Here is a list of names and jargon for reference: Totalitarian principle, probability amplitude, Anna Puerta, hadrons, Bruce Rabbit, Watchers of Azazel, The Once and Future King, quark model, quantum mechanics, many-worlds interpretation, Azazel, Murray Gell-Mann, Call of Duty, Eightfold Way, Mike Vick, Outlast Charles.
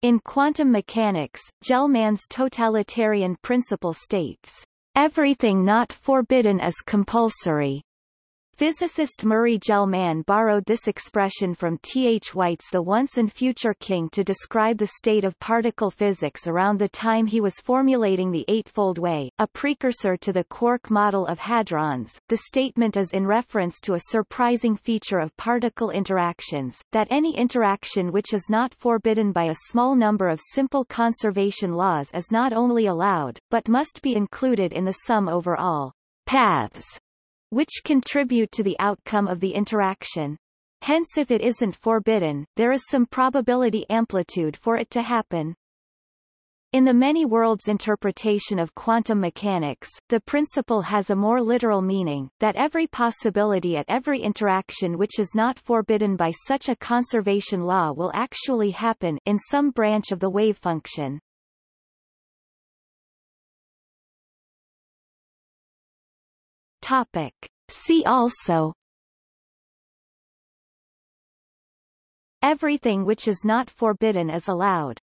In quantum mechanics, Gell-Mann's totalitarian principle states, "Everything not forbidden is compulsory." Physicist Murray Gell-Mann borrowed this expression from T.H. White's The Once and Future King to describe the state of particle physics around the time he was formulating the Eightfold Way, a precursor to the quark model of hadrons. The statement is in reference to a surprising feature of particle interactions, that any interaction which is not forbidden by a small number of simple conservation laws is not only allowed, but must be included in the sum over all paths which contribute to the outcome of the interaction. Hence, if it isn't forbidden, there is some probability amplitude for it to happen. In the many worlds interpretation of quantum mechanics, the principle has a more literal meaning, that every possibility at every interaction which is not forbidden by such a conservation law will actually happen in some branch of the wave function. Topic. See also: Everything which is not forbidden is allowed.